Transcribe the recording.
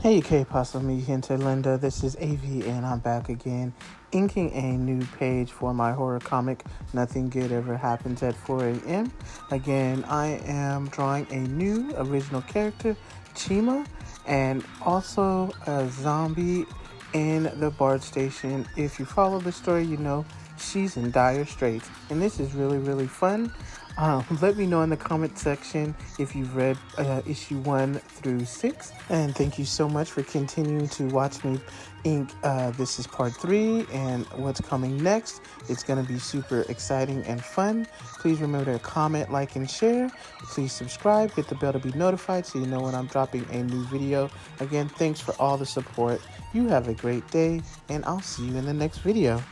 Hey K-Pasamihenta Linda, this is AV and I'm back again, inking a new page for my horror comic, Nothing Good Ever Happens at 4 a.m. Again, I am drawing a new original character, Chima, and also a zombie in the BARD station. If you follow the story, you know she's in dire straits, and this is really fun. Let me know in the comment section if you've read issue 1 through 6. And thank you so much for continuing to watch me ink. This is part 3, and what's coming next, it's going to be super exciting and fun. Please remember to comment, like, and share. Please subscribe, hit the bell to be notified so you know when I'm dropping a new video. Again, thanks for all the support. You have a great day, and I'll see you in the next video.